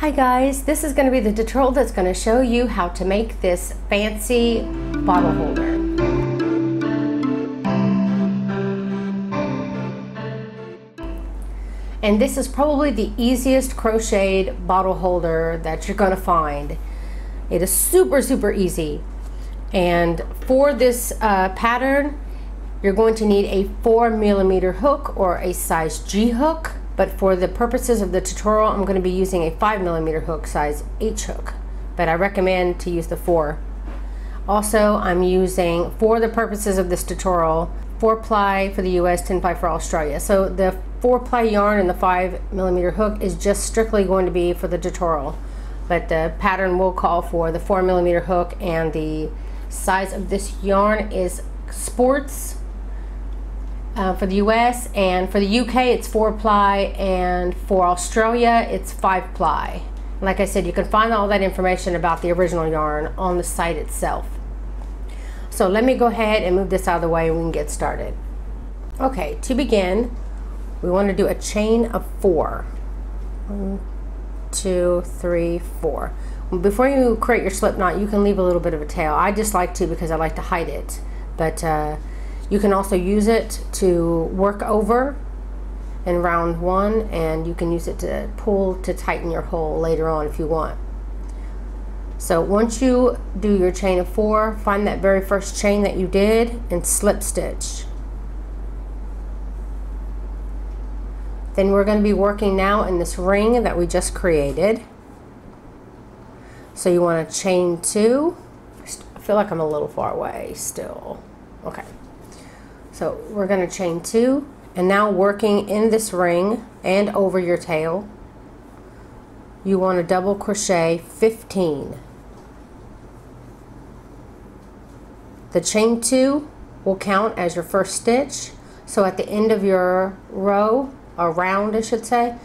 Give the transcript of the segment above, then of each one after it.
Hi guys, this is going to be the tutorial that's going to show you how to make this fancy bottle holder. And this is probably the easiest crocheted bottle holder that you're going to find. It is super easy. And for this pattern, you're going to need a 4mm hook or a size G hook. But for the purposes of the tutorial, I'm going to be using a 5mm hook, size H hook, but I recommend to use the 4. Also, I'm using, for the purposes of this tutorial, 4-ply for the US, 10-ply for Australia. So the 4-ply yarn and the 5mm hook is just strictly going to be for the tutorial, but the pattern will call for the 4mm hook, and the size of this yarn is sports for the US, and for the UK it's 4-ply, and for Australia it's 5-ply. Like I said, you can find all that information about the original yarn on the site itself. So let me go ahead and move this out of the way and we can get started. Okay, to begin, we want to do a chain of 4. 1, 2, 3, 4. Before you create your slip knot, you can leave a little bit of a tail. I just like to because I like to hide it, but you can also use it to work over in round 1, and you can use it to pull to tighten your hole later on if you want. So once you do your chain of 4, find that very first chain that you did and slip stitch. Then we're going to be working now in this ring that we just created. So you want to chain 2. I feel like I'm a little far away still. Okay. So we're going to chain 2, and now working in this ring and over your tail, you want to double crochet 15. The chain 2 will count as your first stitch, so at the end of your row, or round I should say,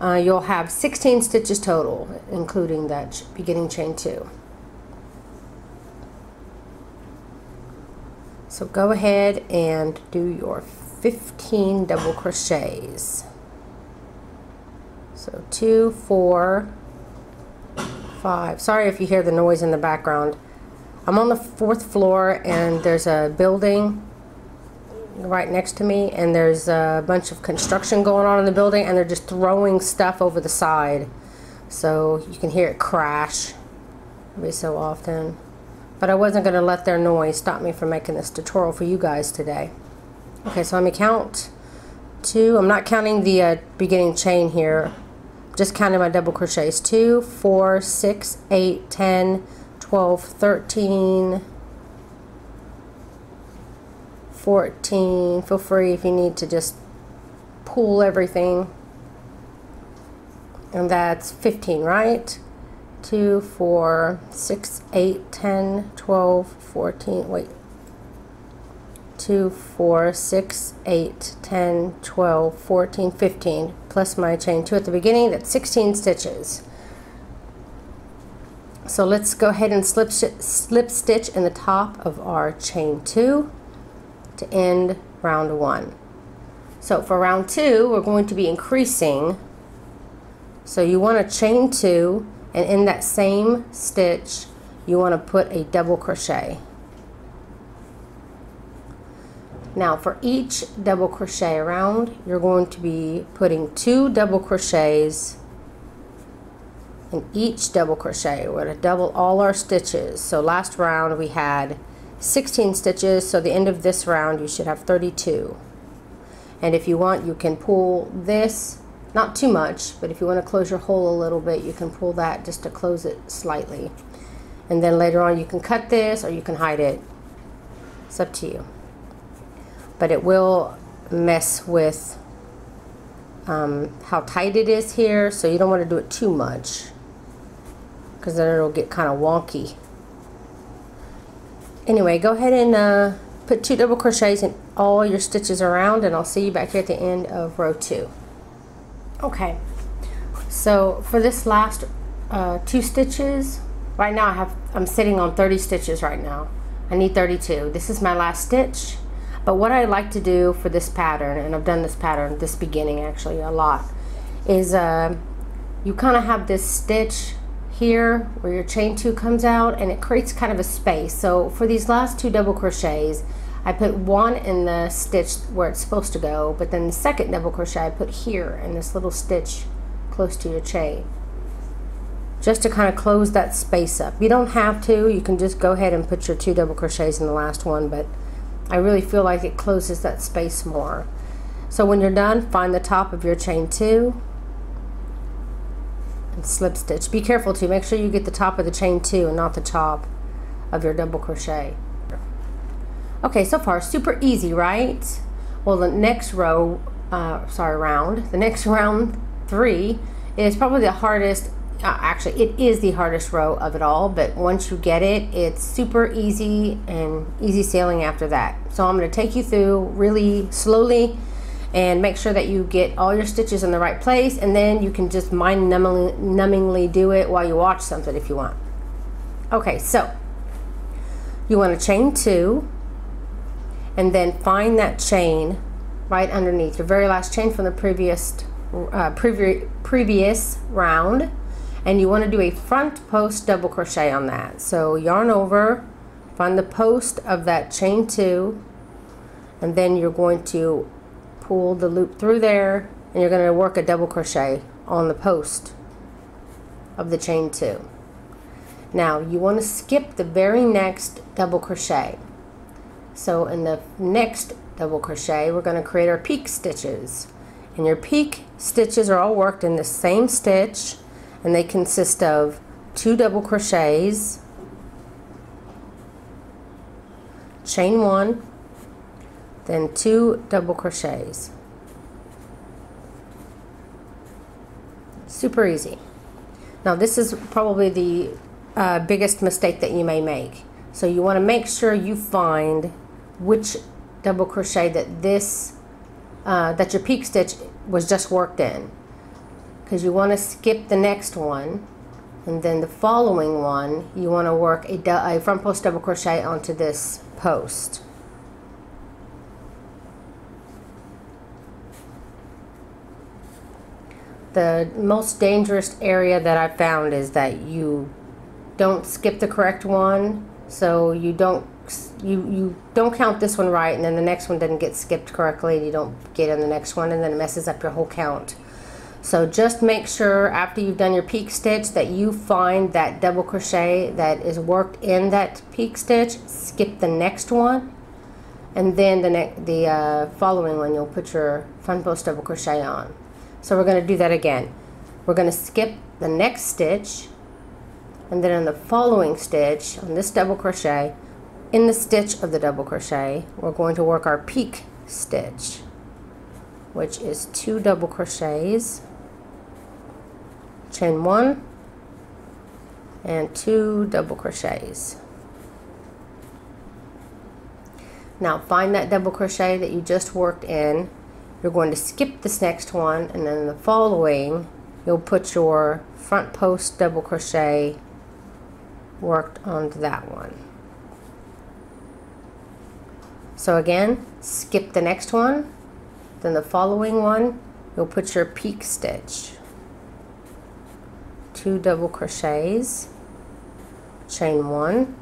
you'll have 16 stitches total, including that beginning chain 2. So go ahead and do your 15 double crochets. So 2, 4, 5. Sorry if you hear the noise in the background. I'm on the 4th floor and there's a building right next to me, and there's a bunch of construction going on in the building, and they're just throwing stuff over the side. So you can hear it crash every so often. But I wasn't going to let their noise stop me from making this tutorial for you guys today. Okay, so let me count 2. I'm not counting the beginning chain here. Just counting my double crochets. 2, 4, 6, 8, 10, 12, 13, 14. Feel free if you need to just pull everything. And that's 15, right? 2, 4, 6, 8, 10, 12, 14. Wait. 2, 4, 6, 8, 10, 12, 14, 15. Plus my chain 2 at the beginning, that's 16 stitches. So let's go ahead and slip stitch in the top of our chain 2 to end round 1. So for round 2, we're going to be increasing. So you want to chain 2. And in that same stitch, you want to put a double crochet. Now for each double crochet around, you're going to be putting 2 double crochets in each double crochet. We're going to double all our stitches. So last round we had 16 stitches, so the end of this round you should have 32. And if you want, you can pull this. Not too much, but if you want to close your hole a little bit, you can pull that just to close it slightly. And then later on you can cut this or you can hide it. It's up to you. But it will mess with how tight it is here, so you don't want to do it too much because then it'll get kind of wonky. Anyway, go ahead and put 2 double crochets in all your stitches around, and I'll see you back here at the end of row 2. Okay, so for this last 2 stitches, right now I'm sitting on 30 stitches right now. I need 32. This is my last stitch. But what I like to do for this pattern, and I've done this pattern, this beginning actually a lot, is you kind of have this stitch here where your chain two comes out, and it creates kind of a space. So for these last two double crochets, I put one in the stitch where it's supposed to go, but then the second double crochet I put here in this little stitch close to your chain, just to kind of close that space up. You don't have to, you can just go ahead and put your two double crochets in the last one, but I really feel like it closes that space more. So when you're done, find the top of your chain two and slip stitch. Be careful to make sure you get the top of the chain two and not the top of your double crochet. Okay, so far super easy, right? Well, the next row, round three is probably the hardest. Actually, it is the hardest row of it all, but once you get it, it's super easy and easy sailing after that. So I'm going to take you through really slowly and make sure that you get all your stitches in the right place, and then you can just mind-numbingly do it while you watch something if you want. Okay, so you want to chain two and then find that chain right underneath your very last chain from the previous round, and you want to do a front post double crochet on that. So yarn over, find the post of that chain two, and then you're going to pull the loop through there, and you're going to work a double crochet on the post of the chain two. Now you want to skip the very next double crochet. So in the next double crochet, we're going to create our peak stitches, and your peak stitches are all worked in the same stitch, and they consist of two double crochets, chain one, then two double crochets. Super easy. Now this is probably the biggest mistake that you may make. So you want to make sure you find which double crochet that that your peak stitch was just worked in, because you want to skip the next one, and then the following one you want to work a front post double crochet onto this post. The most dangerous area that I found is that you don't skip the correct one, so you don't count this one right, and then the next one doesn't get skipped correctly, and you don't get in the next one, and then it messes up your whole count. So just make sure after you've done your peak stitch that you find that double crochet that is worked in that peak stitch, skip the next one, and then the following one you'll put your front post double crochet on. So we're going to do that again. We're going to skip the next stitch, and then in the following stitch on this double crochet, in the stitch of the double crochet, we're going to work our peak stitch, which is two double crochets, chain one, and two double crochets. Now find that double crochet that you just worked in. You're going to skip this next one, and then the following you'll put your front post double crochet worked onto that one. So again, skip the next one, then the following one you'll put your peak stitch, two double crochets, chain one,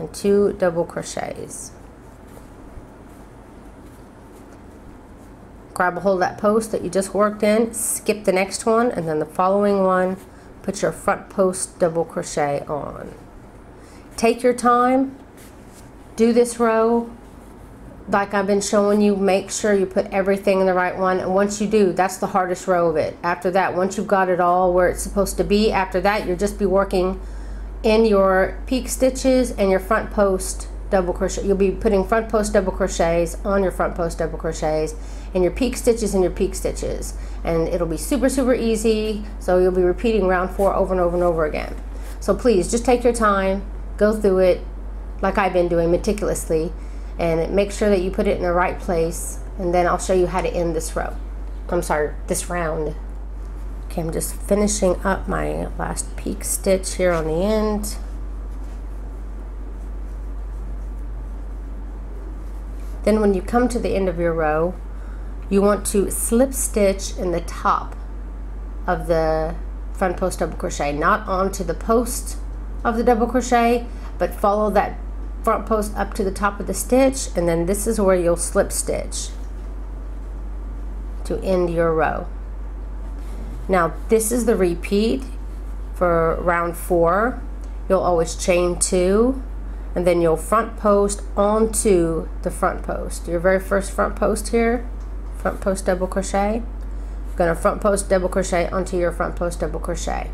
and two double crochets. Grab a hold of that post that you just worked in, skip the next one, and then the following one put your front post double crochet on. Take your time, do this row like I've been showing you. Make sure you put everything in the right one, and once you do, that's the hardest row of it. After that, once you've got it all where it's supposed to be, after that you'll just be working in your peak stitches and your front post double crochet. You'll be putting front post double crochets on your front post double crochets, and your peak stitches and your peak stitches, and it'll be super easy. So you'll be repeating round four over and over and over again. So please just take your time, go through it like I've been doing, meticulously, and make sure that you put it in the right place, and then I'll show you how to end this row. I'm sorry, this round. Okay, I'm just finishing up my last peak stitch here on the end. Then when you come to the end of your row, you want to slip stitch in the top of the front post double crochet, not onto the post of the double crochet, but follow that front post up to the top of the stitch, and then this is where you'll slip stitch to end your row. Now this is the repeat for round 4. You'll always chain 2 and then you'll front post onto the front post. Your very first front post here, front post double crochet. You're going to front post double crochet onto your front post double crochet.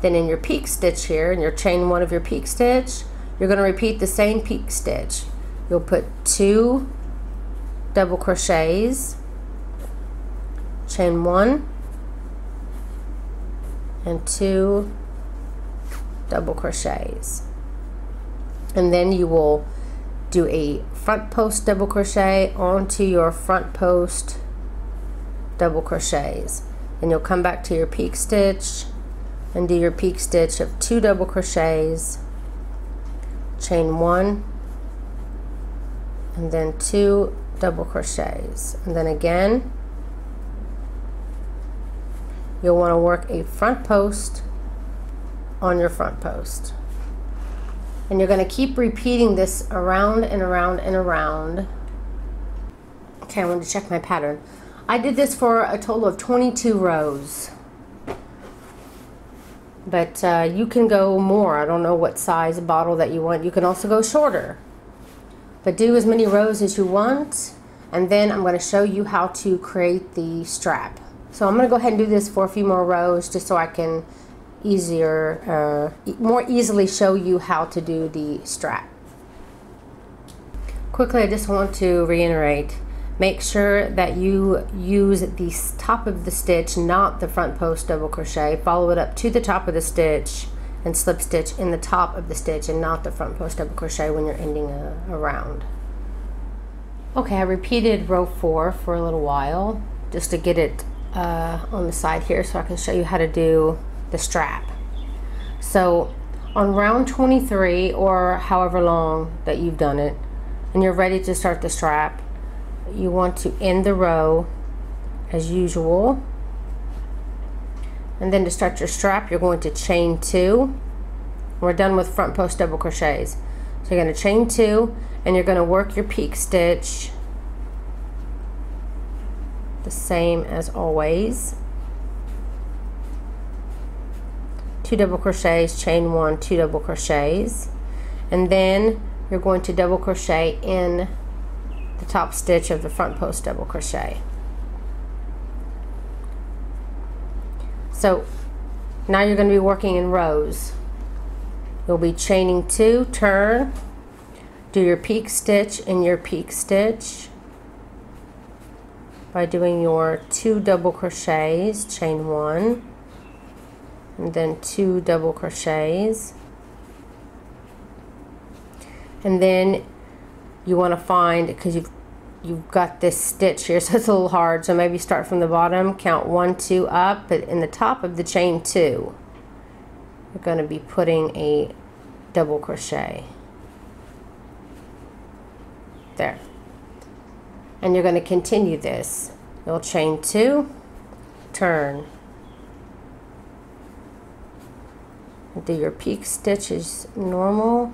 Then in your peak stitch here, in your chain 1 of your peak stitch, you're going to repeat the same peak stitch. You'll put 2 double crochets, chain 1 and 2 double crochets, and then you will do a front post double crochet onto your front post double crochets, and you'll come back to your peak stitch and do your peak stitch of 2 double crochets, chain 1 and then 2 double crochets, and then again you'll want to work a front post on your front post. And you're going to keep repeating this around and around and around. Okay, I wanted to check my pattern. I did this for a total of 22 rows. But you can go more. I don't know what size bottle that you want. You can also go shorter. But do as many rows as you want. And then I'm going to show you how to create the strap. So I'm going to go ahead and do this for a few more rows just so I can more easily show you how to do the strap. Quickly, I just want to reiterate, make sure that you use the top of the stitch, not the front post double crochet. Follow it up to the top of the stitch and slip stitch in the top of the stitch and not the front post double crochet when you're ending a round. Okay, I repeated row 4 for a little while just to get it on the side here so I can show you how to do the strap. So on round 23, or however long that you've done it, and you're ready to start the strap, you want to end the row as usual, and then to start your strap you're going to chain 2. We're done with front post double crochets, so you're going to chain 2 and you're going to work your peak stitch the same as always. 2 double crochets, chain 1, 2 double crochets, and then you're going to double crochet in the top stitch of the front post double crochet. So now you're going to be working in rows. You'll be chaining 2, turn, do your peak stitch in your peak stitch by doing your 2 double crochets, chain 1 and then 2 double crochets, and then you want to find, because you've got this stitch here, so it's a little hard, so maybe start from the bottom, count 1, 2 up, but in the top of the chain 2 you're going to be putting a double crochet there. And you're going to continue this. You'll chain 2, turn, do your peak stitch as normal,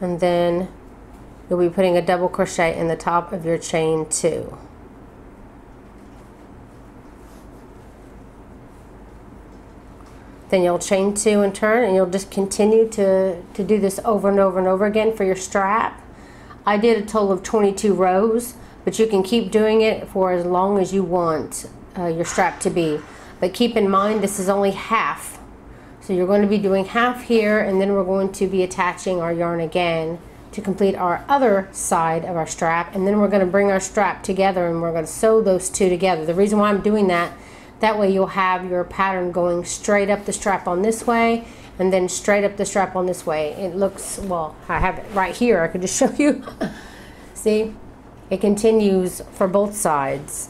and then you'll be putting a double crochet in the top of your chain 2. Then you'll chain 2 and turn, and you'll just continue to do this over and over and over again for your strap. I did a total of 22 rows, but you can keep doing it for as long as you want your strap to be. But keep in mind, this is only half. So you're going to be doing half here, and then we're going to be attaching our yarn again to complete our other side of our strap, and then we're going to bring our strap together and we're going to sew those two together. The reason why I'm doing that way you'll have your pattern going straight up the strap on this way and then straight up the strap on this way. It looks, well, I have it right here, I could just show you. See, it continues for both sides,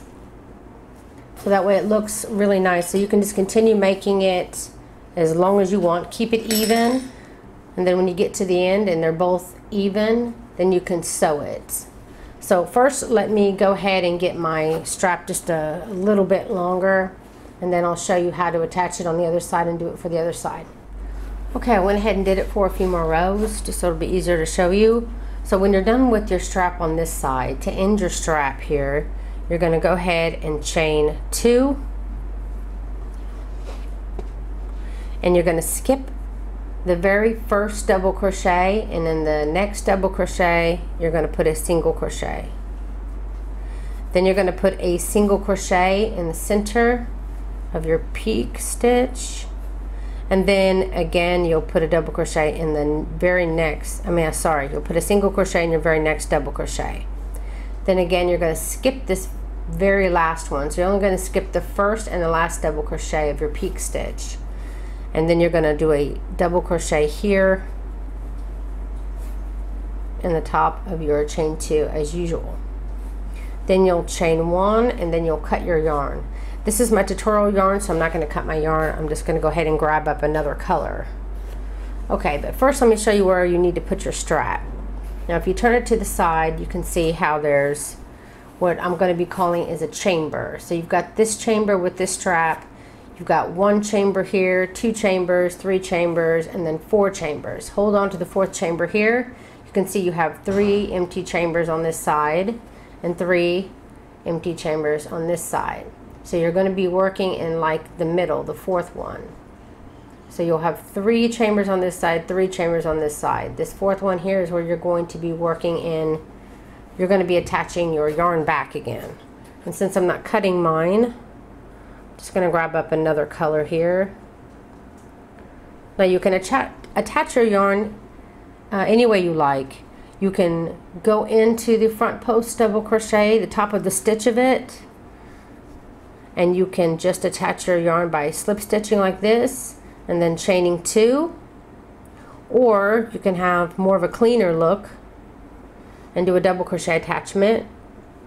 so that way it looks really nice. So you can just continue making it as long as you want, keep it even, and then when you get to the end and they're both even, then you can sew it. So first, let me go ahead and get my strap just a little bit longer, and then I'll show you how to attach it on the other side and do it for the other side. Okay, I went ahead and did it for a few more rows just so it'll be easier to show you. So when you're done with your strap on this side, to end your strap here, you're going to go ahead and chain 2, and you're going to skip the very first double crochet, and in the next double crochet you're going to put a single crochet. Then you're going to put a single crochet in the center of your peak stitch, and then again you'll put a double crochet in the very next, you'll put a single crochet in your very next double crochet. Then again you're going to skip this very last one, so you're only going to skip the first and the last double crochet of your peak stitch, and then you're going to do a double crochet here in the top of your chain 2 as usual. Then you'll chain 1, and then you'll cut your yarn. This is my tutorial yarn, so I'm not going to cut my yarn. I'm just going to go ahead and grab up another color. Okay, but first let me show you where you need to put your strap. Now if you turn it to the side, you can see how there's what I'm going to be calling is a chamber. So you've got this chamber with this strap, you've got 1 chamber here, 2 chambers, 3 chambers, and then 4 chambers. Hold on to the 4th chamber here. You can see you have 3 empty chambers on this side and 3 empty chambers on this side. So you're going to be working in like the middle, the 4th one. So you'll have 3 chambers on this side, 3 chambers on this side. This 4th one here is where you're going to be working in, you're going to be attaching your yarn back again. And since I'm not cutting mine, I'm just going to grab up another color here. Now you can attach your yarn any way you like. You can go into the front post double crochet, the top of the stitch of it, and you can just attach your yarn by slip stitching like this and then chaining 2, or you can have more of a cleaner look and do a double crochet attachment,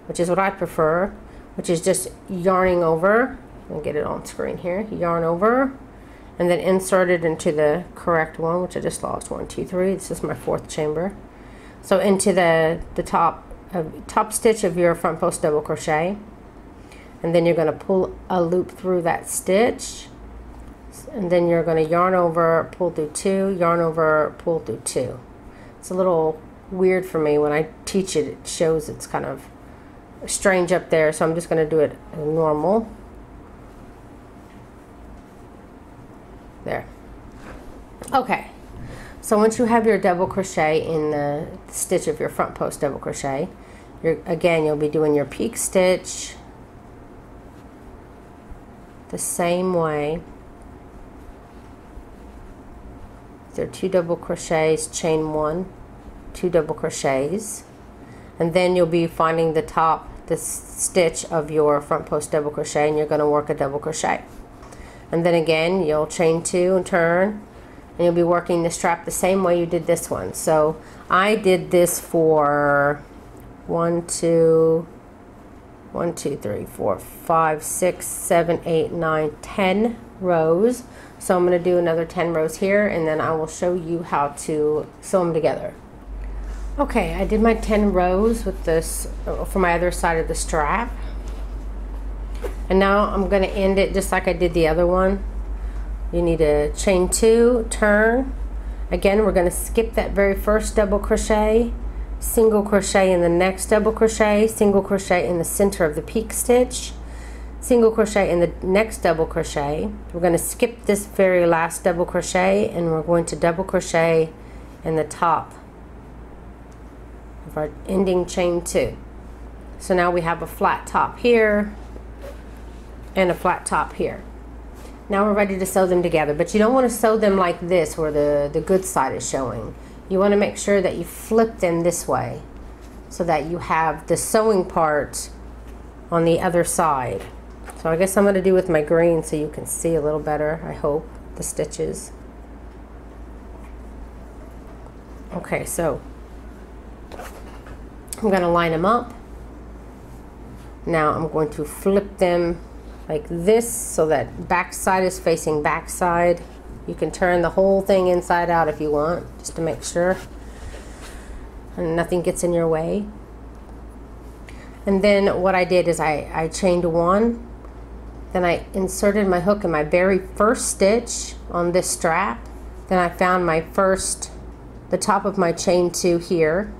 which is what I prefer, which is just yarning over, I'll get it on screen here, yarn over and then insert it into the correct one, which I just lost, 1, 2, 3, this is my 4th chamber, so into the top stitch of your front post double crochet. And then you're going to pull a loop through that stitch, and then you're going to yarn over, pull through 2, yarn over, pull through 2. It's a little weird for me when I teach it, it shows it's kind of strange up there, so I'm just going to do it normal. There. Okay, so once you have your double crochet in the stitch of your front post double crochet, you'll be doing your peak stitch the same way. There are 2 double crochets, chain 1, 2 double crochets, and then you'll be finding the stitch of your front post double crochet, and you're going to work a double crochet. And then again you'll chain 2 and turn, and you'll be working the strap the same way you did this one. So I did this for 1, 2, 3, 4, 5, 6, 7, 8, 9, 10 rows. So I'm going to do another 10 rows here, and then I will show you how to sew them together. Okay, I did my 10 rows with this for my other side of the strap, and now I'm going to end it just like I did the other one. You need to chain 2, turn. Again, we're going to skip that very first double crochet, single crochet in the next double crochet, single crochet in the center of the peak stitch, single crochet in the next double crochet. We're going to skip this very last double crochet, and we're going to double crochet in the top of our ending chain 2. So now we have a flat top here and a flat top here. Now we're ready to sew them together, but you don't want to sew them like this where the good side is showing. You want to make sure that you flip them this way so that you have the sewing part on the other side. So I guess I'm going to do with my green so you can see a little better, I hope, the stitches. Okay, so I'm going to line them up. Now I'm going to flip them like this so that back side is facing back side. You can turn the whole thing inside out if you want, just to make sure and nothing gets in your way. And then what I did is I chained one, then I inserted my hook in my very first stitch on this strap, then I found my first, the top of my chain two here.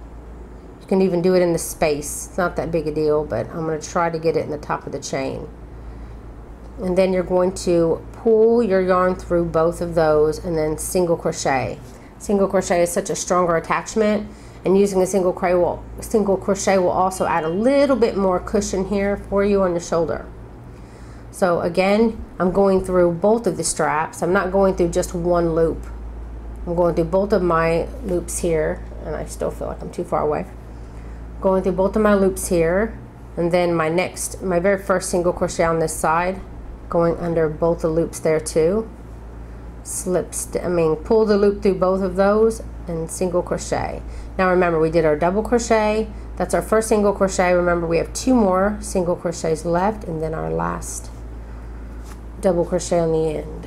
You can even do it in the space, it's not that big a deal, but I'm going to try to get it in the top of the chain. And then you're going to pull your yarn through both of those and then single crochet. Single crochet is such a stronger attachment, and using a single crochet will also add a little bit more cushion here for you on your shoulder. So again, I'm going through both of the straps. I'm not going through just one loop. I'm going through both of my loops here, and I still feel like I'm too far away. Going through both of my loops here, and then my very first single crochet on this side, going under both the loops there too. Pull the loop through both of those and single crochet. Now remember, we did our double crochet, that's our first single crochet. Remember, we have two more single crochets left, and then our last double crochet on the end.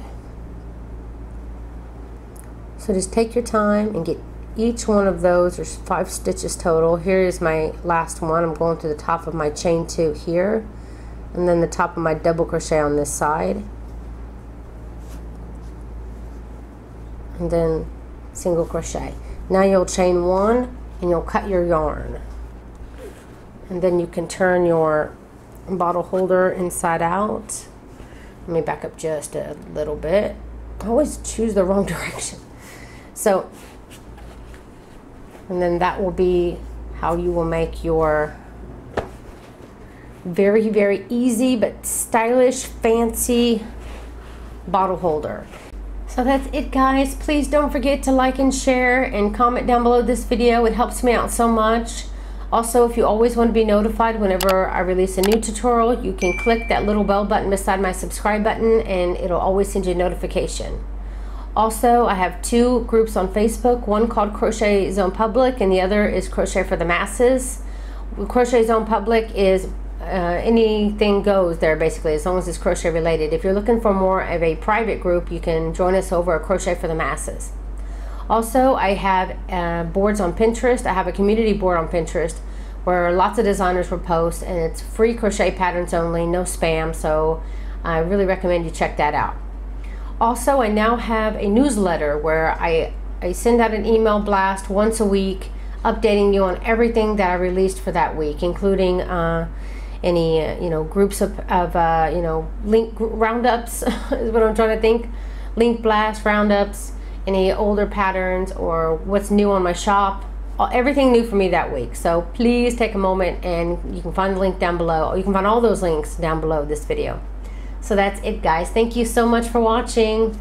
So just take your time and get each one of those. There's 5 stitches total. Here is my last one. I'm going to the top of my chain two here, and then the top of my double crochet on this side, and then single crochet. Now you'll chain one and you'll cut your yarn, and then you can turn your bottle holder inside out. Let me back up just a little bit. I always choose the wrong direction. So, and then that will be how you will make your very, very easy but stylish, fancy bottle holder. So that's it, guys. Please don't forget to like and share and comment down below this video. It helps me out so much. Also, if you always want to be notified whenever I release a new tutorial, you can click that little bell button beside my subscribe button, and it'll always send you a notification. Also, I have 2 groups on Facebook, one called Crochet Zone Public and the other is Crochet for the Masses. Crochet Zone Public is anything goes there, basically, as long as it's crochet related. If you're looking for more of a private group, you can join us over at Crochet for the Masses. Also, I have boards on Pinterest. I have a community board on Pinterest where lots of designers will post, and it's free crochet patterns only, no spam, so I really recommend you check that out. Also, I now have a newsletter where I send out an email blast once a week updating you on everything that I released for that week, including any groups of link roundups is what I'm trying to think, link blast roundups, any older patterns or what's new on my shop, everything new for me that week. So please take a moment, and you can find the link down below, or you can find all those links down below this video. So that's it, guys. Thank you so much for watching.